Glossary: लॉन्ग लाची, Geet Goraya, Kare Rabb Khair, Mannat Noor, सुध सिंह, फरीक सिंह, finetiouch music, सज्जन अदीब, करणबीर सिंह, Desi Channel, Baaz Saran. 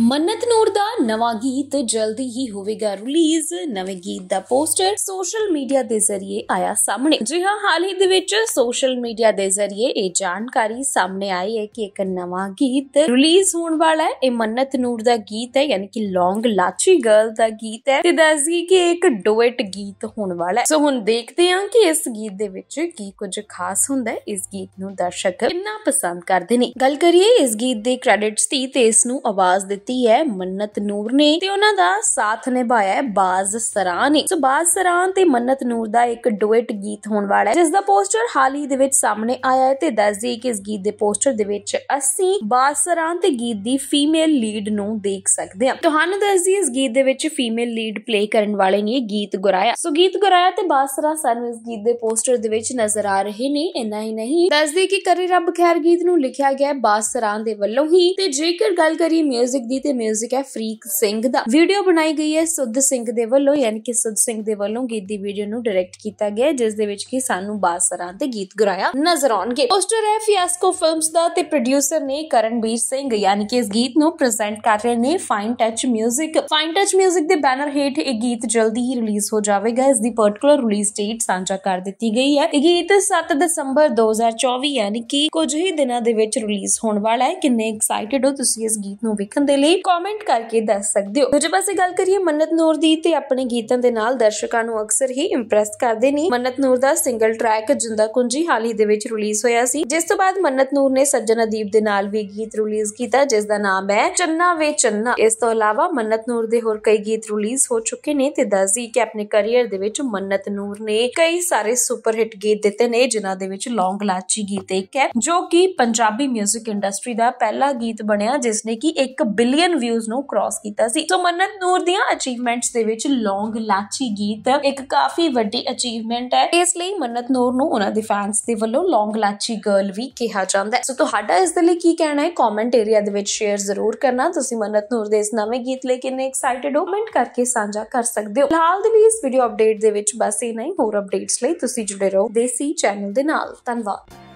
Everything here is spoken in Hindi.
मन्नत नूर दा नवा गीत जल्दी ही होवेगा रिलीज। नवे गीत दा पोस्टर सोशल मीडिया दे जरिए आया सामने। जी हां, हाल ही दे विच सोशल मीडिया दे जरिए ए जानकारी सामने आई है कि एक नवा गीत रिलीज होने वाला है। ए मन्नत नूर दा गीत है, यानी कि लॉन्ग लाची गर्ल दा गीत है ते दसदी कि एक डुएट गीत होने वाला है। सो हुन देखते हैं कि इस गीत दे विच की कुछ खास हुंदा है, इस गीत नू दर्शक कितना पसंद करदे ने। गल करिए इस गीत दे क्रेडिट्स दी ते इस नू आवाज है मन्नत नूर ने ते उन्हां दा साथ निभाया है बाज सरान ने। सो बाज सरान ते मन्नत नूर दा एक डुएट गीत होने वाला है, जिसदा पोस्टर हाल ही दे विच सामने आया है ते दस दी कि इस गीत दे पोस्टर दे विच असीं बाज सरान ते गीत दी फीमेल लीड नूं देख सकदे हां। तुहानूं दस दी इस गीत दे विच फीमेल लीड प्ले करन वाले ने गीत गुराया। सो गीत गुराया ते बाज सरान सानूं इस गीत दे पोस्टर दे विच नजर आ रहे ने। इन्ना ही नहीं, दस दी कि करे रब खैर गीत नूं लिखिया गया बाज सरान दे वल्लों ही ते जेकर गल करिए म्यूजिक ते म्यूजिक है फरीक सिंह दा। वीडियो बनाई गई है सुध सिंह दे वल्लों, यानी कि सुध सिंह दे वल्लों गीत दी वीडियो नू डायरेक्ट कीता गया, जिस दे विच कि सानू बाज सरान दे गीत गुराया नजर आउणगे। पोस्टर है फियास्को फिल्म्स दा ते प्रोड्यूसर ने करणबीर सिंह, यानी कि इस गीत नू प्रेजेंट कर रहे ने fine touch music. Fine touch music दे बैनर हेठ एक गीत जल्दी ही रिलीज हो जाएगा। इस दी पर्टिकुलर रिलीज डेट साझा कर दी गई है। गीत 7 दिसंबर 2024 यानी कि कुछ ही दिनों दे विच रिलीज होने वाला है। किन्ने एक्साइटेड हो तुसीं इस गीत नू वेखण दे ਲਈ कमेंट करके दस सकते हो। दूजे पासे गल करिए मन्नत नूर दी ते अपने गीतां दे नाल दर्शकां नूं अक्सर ही इंप्रेस करदे ने। मन्नत नूर दा सिंगल ट्रैक जिंदा कुंजी हाल ही दे विच रिलीज होया सी, जिस तों बाद मन्नत नूर ने सज्जन अदीब दे नाल वी गीत रिलीज कीता, जिस दा नाम है चन्ना वे चन्ना। इस तों अलावा मन्नत नूर दे होर कई गीत रिलीज हो चुके ने ते दस दी कि अपने करियर दे विच मन्नत नूर ने कई सारे सुपर हिट गीत दिते ने, जिन्हां दे विच लॉन्ग लाची गीत एक है जो कि पंजाबी म्यूजिक इंडस्ट्री दा पहला गीत बनया जिसने की 1 बिलियन व्यूज नू क्रॉस कीता सी। तो मन्नत नूर दियां अचीवमेंट्स दे विच लॉन्ग लाची गीत एक काफी वड्डी अचीवमेंट है। इसलिए मन्नत नूर नू उन्हां दे फैंस दे वल्लों लॉन्ग लाची गर्ल भी कहा जांदा है। सो तुहाडा इस दे लई की कहना है कमेंट एरिया दे विच शेयर जरूर करना। तुसीं मन्नत नूर दे इस नवे गीत लई किन्ने एक्साइटेड हो कमेंट करके साझा कर सकदे हो। फिलहाल दे लई इस वीडियो अपडेट दे विच बस इन्ना ही। होर अपडेट्स लई तुसीं जुड़े रहो देसी चैनल दे नाल। धन्नवाद।